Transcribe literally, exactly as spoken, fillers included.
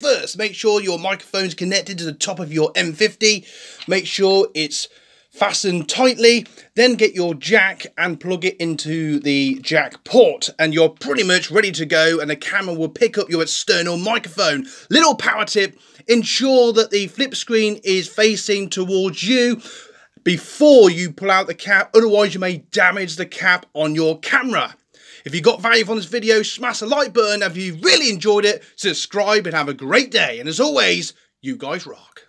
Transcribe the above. First, make sure your microphone's connected to the top of your M fifty. Make sure it's fastened tightly. Then get your jack and plug it into the jack port, and you're pretty much ready to go, and the camera will pick up your external microphone. Little power tip: ensure that the flip screen is facing towards you before you pull out the cap, otherwise you may damage the cap on your camera. If you got value from this video, smash the like button. If you really enjoyed it, subscribe and have a great day. And as always, you guys rock.